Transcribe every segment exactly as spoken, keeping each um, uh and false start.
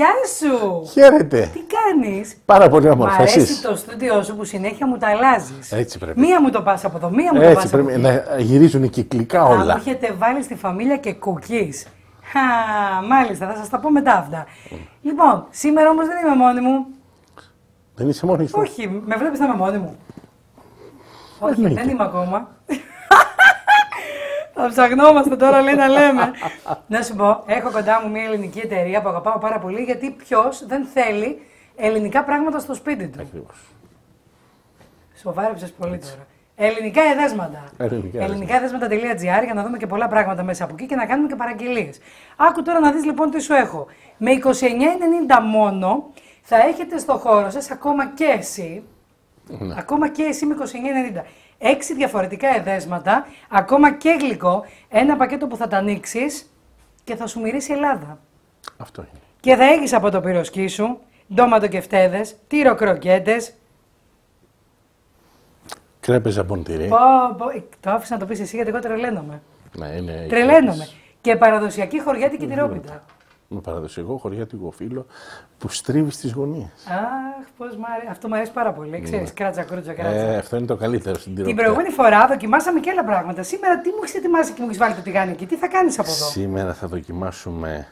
Γεια σου! Χαίρετε! Τι κάνεις? Πάρα πολύ όμορφα. Μ' αρέσει εσείς. Το στούντιό σου που συνέχεια μου τα αλλάζεις. Έτσι πρέπει. Μία μου το πας από εδώ, μία μου έτσι το πας πρέπει. Από εδώ. Να γυρίζουν κυκλικά όλα. Να μου έχετε βάλει στη φαμίλια και κουκκίς. Χα, μάλιστα, θα σας τα πω μετά αυτά. Mm. Λοιπόν, σήμερα όμως δεν είμαι μόνη μου. Δεν είσαι μόνη σου? Όχι, με βλέπεις να είμαι μόνη μου? Όχι, εννοείται. Δεν είμαι ακόμα. Θα ψαχνόμαστε τώρα, λέει, να λέμε. Να σου πω, έχω κοντά μου μια ελληνική εταιρεία που αγαπάω πάρα πολύ, γιατί ποιος δεν θέλει ελληνικά πράγματα στο σπίτι του. Ακριβώς. Σοβάρεψες πολύ τώρα. Ελληνικά εδέσματα. Ελληνικά εδέσματα.gr για να δούμε και πολλά πράγματα μέσα από εκεί και να κάνουμε και παραγγελίες. Άκου τώρα να δεις λοιπόν τι σου έχω. Με είκοσι εννιά ενενήντα μόνο θα έχετε στο χώρο σας ακόμα και εσύ. Ναι. Ακόμα και εσύ με είκοσι εννιά ενενήντα. Έξι διαφορετικά εδέσματα, ακόμα και γλυκό, ένα πακέτο που θα τα ανοίξεις και θα σου μυρίσει Ελλάδα. Αυτό είναι. Και θα έχεις από το πυροσκί σου ντόματοκεφτέδες, τυροκροκέτες. Κρέπες ζαμποντήρι. Το άφησα να το πεις εσύ γιατί εγώ τρελαίνομαι. Ναι, είναι. Τρελαίνομαι. Και παραδοσιακή χωριάτικη τυρόπιτα. Με παραδοσιακό χωριάτικο φύλλο που στρίβει στις γωνίες. Αχ, πώς μ' αρέσει. Αυτό μου αρέσει πάρα πολύ. Ξέρεις, ναι. Κράτσα, κρούτσα, κράτσα. Ε, αυτό είναι το καλύτερο στην τυρόπιτα. Την προηγούμενη φορά δοκιμάσαμε και άλλα πράγματα. Σήμερα τι μου έχεις ετοιμάσει και μου έχεις βάλει το τηγάνι εκεί, τι θα κάνεις από εδώ? Σήμερα θα δοκιμάσουμε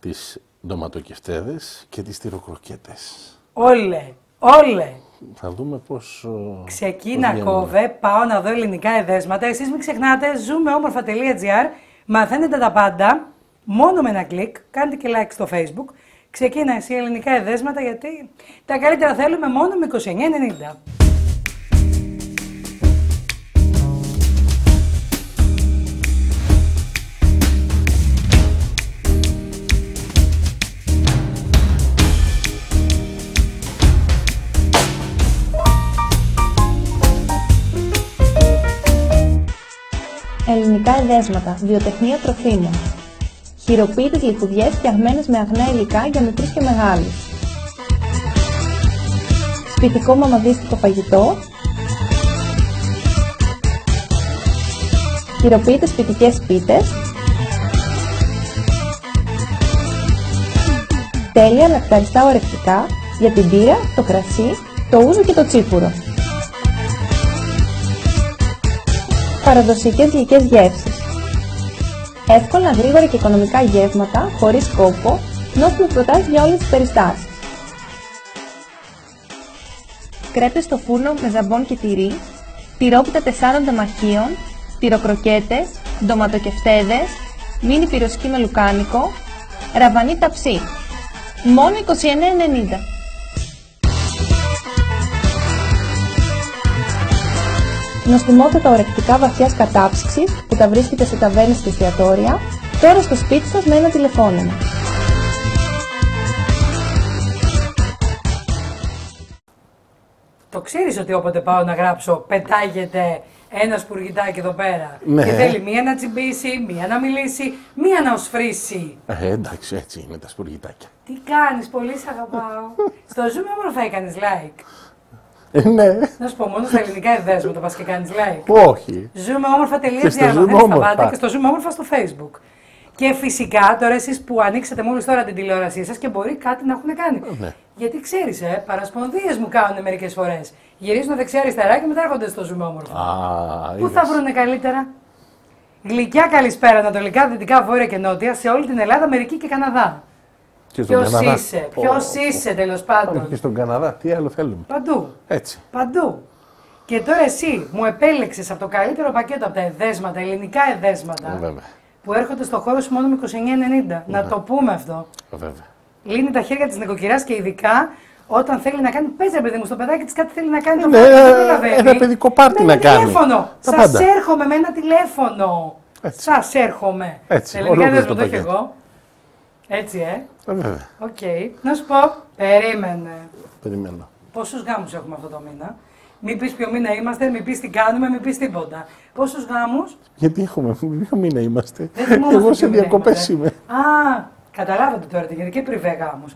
τις ντοματοκεφτέδες και τις τυροκροκέτες. Όλε, όλε. Θα δούμε πώς. Ξεκίνα, κόβε, πάω να δω ελληνικά εδέσματα. Εσείς μην ξεχνάτε, ζούμε όμορφα.gr. Μαθαίνετε τα πάντα. Μόνο με ένα κλικ, κάντε και like στο Facebook. Ξεκίνα εσύ ελληνικά εδέσματα, γιατί τα καλύτερα θέλουμε μόνο με είκοσι εννιά ενενήντα. Ελληνικά εδέσματα, βιοτεχνία τροφίμων. Χειροποίητες γλυκουδιές φτιαγμένες με αγνά υλικά για μικρούς και μεγάλους. Σπιτικό μαμαδίστικο φαγητό. Χειροποίητες σπιτικές πίτες. Τέλεια λακταριστά ορεκτικά για την μπύρα, το κρασί, το ούζο και το τσίπουρο. Παραδοσιακές γλυκές γεύσεις. Εύκολα, γρήγορα και οικονομικά γεύματα, χωρίς κόπο, νόστιμες προτάσεις για όλες τις περιστάσεις. Κρέπες στο φούρνο με ζαμπόν και τυρί, τυρόπιτα τεσσάρων τεμαχίων, τυροκροκέτες, ντοματοκεφτέδες, μίνι πυροσκή με λουκάνικο, ραβανί ταψί. Μόνο είκοσι εννιά ενενήντα. Νοστιμότατα ορεκτικά βαθιάς κατάψυξης που τα βρίσκεται σε ταβέρνες και εστιατόρια, τώρα στο σπίτι σας με ένα τηλεφώνημα. Το ξέρεις ότι όποτε πάω να γράψω πετάγεται ένα σπουργητάκι εδώ πέρα. Ναι. Και θέλει μία να τσιμπήσει, μία να μιλήσει, μία να οσφρήσει. Ε, εντάξει, έτσι είναι τα σπουργητάκια. Τι κάνεις, πολύ σ' αγαπάω. Στο Zoom όμορφα έκανες like. Ναι. Να σου πω, μόνο στα ελληνικά εδέσματα πας και κάνεις like. Όχι. Ζούμε όμορφα. Και στο Zoom όμορφα. Και στο Zoom όμορφα στο Facebook. Και φυσικά τώρα εσείς που ανοίξατε μόλις τώρα την τηλεόρασή σας και μπορεί κάτι να έχουν κάνει. Ναι. Γιατί ξέρεις, ε, παρασπονδίες μου κάνουν μερικές φορές. Γυρίζουν δεξιά-αριστερά και μετά έρχονται στο Zoom όμορφα. Α, πού θα βρουνε καλύτερα? Γλυκιά καλησπέρα, ανατολικά, δυτικά, βόρεια και νότια, σε όλη την Ελλάδα, Αμερική και Καναδά. Ποιος είσαι, ποιος είσαι τέλος πάντων. Και στον Καναδά, τι άλλο θέλουμε. Παντού. Έτσι. Παντού. Και τώρα εσύ μου επέλεξες από το καλύτερο πακέτο από τα εδέσματα, ελληνικά εδέσματα. Βέβαια. Που έρχονται στο χώρο σου μόνο με είκοσι εννιά ενενήντα. Να το πούμε αυτό. Βέβαια. Λύνει τα χέρια της νοικοκυράς και ειδικά όταν θέλει να κάνει. Πες ρε παιδί μου, στο παιδάκι της κάτι θέλει να κάνει. Ναι, ένα παιδικό πάρτι να κάνει. Τηλέφωνο. Σας έρχομαι με ένα τηλέφωνο. Σας έρχομαι. Έτσι. Ελληνικά εδέσματα το έχω εγώ. Έτσι, ε. Βέβαια. Οκ. Okay. Να σου πω, περίμενε. Περιμένω. Πόσους γάμους έχουμε αυτό το μήνα? Μην πεις ποιο μήνα είμαστε, μην πεις τι κάνουμε, μην πεις τίποτα. Πόσους γάμους? Γιατί έχουμε, ποιο μήνα είμαστε? Δεν εγώ σε διακοπές είμαι. Α, καταλάβατε τώρα, γιατί και πριβέ γάμους.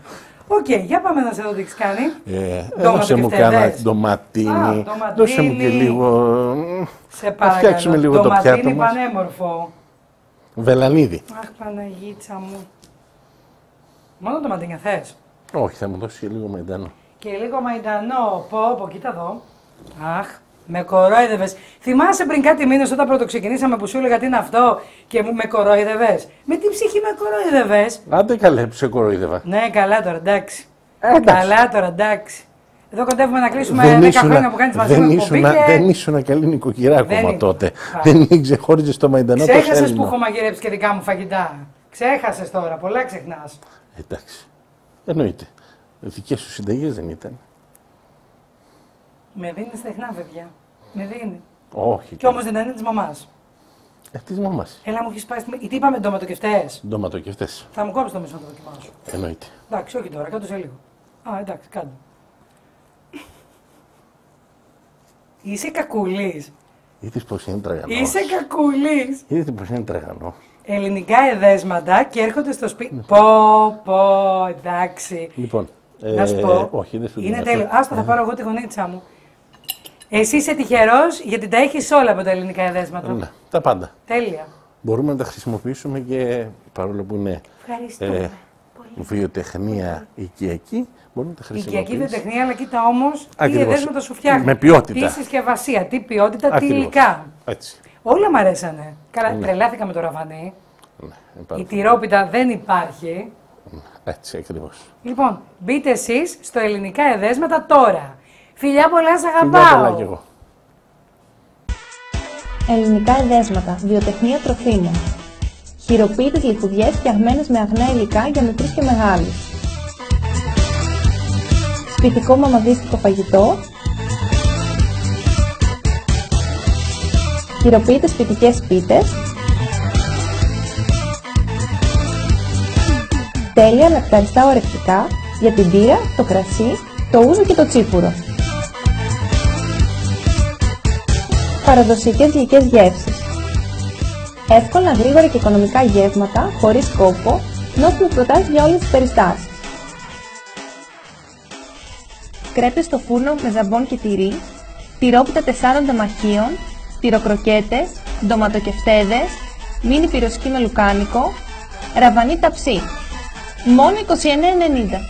Οκ, okay, για πάμε να σε δω τι έχεις κάνει. Ε, δώσε μου κάνα ντοματίνι, δώσε μου και λίγο. Σε παρακαλώ, λίγο ντοματίνι πανέμορφο. Βελανίδι. Αχ, Παναγίτσα μου. Μόνο το μαντίνια θες? Όχι, θα μου δώσει και λίγο μαϊντανό. Και λίγο μαϊντανό, πω, πω, κοίτα εδώ. Αχ, με κορόιδευες. Θυμάσαι πριν κάτι μήνες όταν πρωτοξεκινήσαμε που σου έλεγα τι είναι αυτό και μου με κορόιδευες? Με τι ψυχή με κορόιδευες? Άντε καλέ που σε κορόιδευα. Ναι, καλά τώρα, εντάξει. εντάξει. Καλά τώρα, εντάξει. Εδώ κοντεύουμε να κλείσουμε δέκα ήσουνα, χρόνια που κάνεις μαζί με εκπομπή. Δεν ήσουν καλή νοικοκυρά ακόμα δεν... τότε. Ά. Δεν ξεχώριζες το μαϊντανό. Ξέχασες που έχω μαγειρέψει και δικά μου φαγητά. Ξέχασες τώρα, πολλά ξεχνάς. Εντάξει. Εννοείται. Δικές σου συνταγές δεν ήταν. Με δίνει τεχνά, παιδιά. Με δίνει. Όχι. Κι όμως δεν είναι της μαμάς. Ε, της μαμάς. Έλα, μου έχεις πάει στη. Τι είπαμε, ντοματοκευτές. Ντοματοκευτές. Θα μου κόψεις το μισό το δοκιμάσου. Εννοείται. Εντάξει, όχι τώρα, κάτω σε λίγο. Α, εντάξει, κάτω. Είσαι κακουλής. Είδες πως είναι τραγανός. Είσαι κακουλής. Είδες πως είναι τραγανός. Ελληνικά εδέσματα και έρχονται στο σπίτι. Ναι. Πω, πω, εντάξει. Λοιπόν, ε, να σου πω. Όχι, δεν σου είναι τέλειο. Άστα, θα πάρω εγώ τη γονίτσα μου. Εσύ είσαι τυχερός γιατί τα έχεις όλα από τα ελληνικά εδέσματα. Ναι, τα πάντα. Τέλεια. Μπορούμε να τα χρησιμοποιήσουμε και παρόλο που είναι ε, βιοτεχνία οικιακή. Μπορούμε να τα χρησιμοποιήσουμε. Οικιακή βιοτεχνία, αλλά κοίτα όμως τι εδέσματα σου φτιάχνουν. Με ποιότητα. Τι συσκευασία, τι ποιότητα, ακριβώς, τι υλικά. Έτσι. Όλα μ' αρέσανε. Καλά, ναι. Τρελάθηκα με το ραβανί. Ναι, η τυρόπιτα δεν υπάρχει. Έτσι, ακριβώς. Λοιπόν, μπείτε εσείς στο Ελληνικά Εδέσματα τώρα. Φιλιά πολλά, σ' αγαπάω. Φιλιά πολλά κι εγώ. Ελληνικά Εδέσματα, βιοτεχνία τροφίμων. Χειροποίητες λιχουδιές φτιαγμένες με αγνά υλικά για μικρούς και μεγάλους. Σπιτικό μαμαδίστικο φαγητό. Χειροποίητες σπιτικές πίτες. Τέλεια λακταριστά ορεκτικά για την μπύρα, το κρασί, το ούζο και το τσίπουρο. Παραδοσιακές γλυκές γεύσεις. Εύκολα, γρήγορα και οικονομικά γεύματα, χωρίς κόπο, νόστιμες προτάσεις για όλες τις περιστάσεις. Κρέπες στο φούρνο με ζαμπόν και τυρί, τυρόπιτα τεσσάρων τεμαχίων, τυροκροκέτες, ντοματοκεφτέδες, μίνι πυροσκή με λουκάνικο, ραβανί ταψί. Μόνο είκοσι εννιά ευρώ και ενενήντα λεπτά.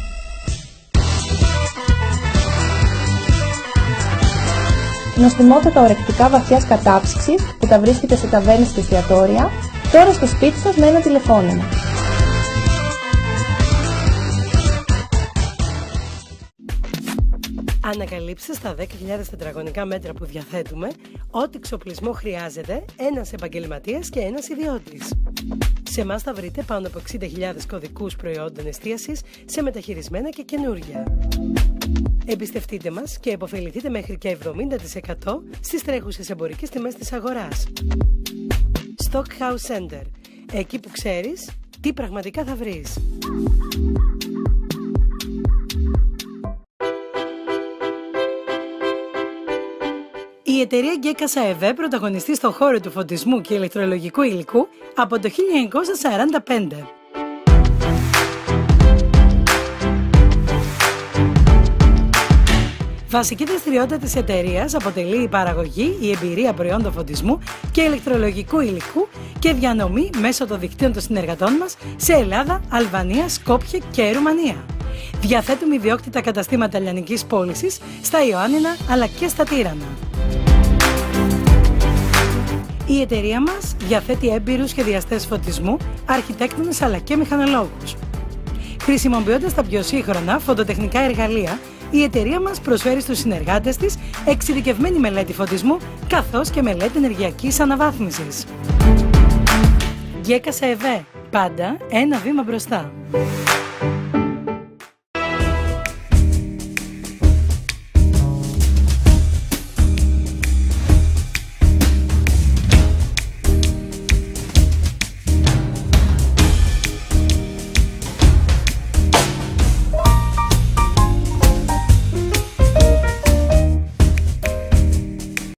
Νοστιμότατα ορεκτικά βαθιάς κατάψυξης που τα βρίσκεται σε ταβέρνες και εστιατόρια, τώρα στο σπίτι σας με ένα τηλεφώνημα. Ανακαλύψτε στα δέκα χιλιάδες τετραγωνικά μέτρα που διαθέτουμε ό,τι εξοπλισμό χρειάζεται ένας επαγγελματίας και ένας ιδιώτης. Σε εμάς θα βρείτε πάνω από εξήντα χιλιάδες κωδικούς προϊόντων εστίασης σε μεταχειρισμένα και καινούργια. Εμπιστευτείτε μας και επωφεληθείτε μέχρι και εβδομήντα τοις εκατό στις τρέχουσες εμπορικές τιμές της αγοράς. Stockhouse Center. Εκεί που ξέρεις τι πραγματικά θα βρεις. Η εταιρεία GECA ΣΑΕΒ, πρωταγωνιστή στον χώρο του φωτισμού και ηλεκτρολογικού υλικού από το χίλια εννιακόσια σαράντα πέντε. Βασική δραστηριότητα της εταιρείας αποτελεί η παραγωγή, η εμπειρία προϊόντων φωτισμού και ηλεκτρολογικού υλικού και διανομή μέσω των δικτύων των συνεργατών μας σε Ελλάδα, Αλβανία, Σκόπια και Ρουμανία. Διαθέτουμε ιδιόκτητα καταστήματα λιανικής πώλησης στα Ιωάννινα αλλά και στα Τύρανα. Η εταιρεία μας διαθέτει έμπειρους σχεδιαστές φωτισμού, αρχιτέκτονες αλλά και μηχανολόγους. Χρησιμοποιώντας τα πιο σύγχρονα φωτοτεχνικά εργαλεία, η εταιρεία μας προσφέρει στους συνεργάτες της εξειδικευμένη μελέτη φωτισμού καθώς και μελέτη ενεργειακής αναβάθμισης. GECA ΣΑΕΒ, πάντα ένα βήμα μπροστά.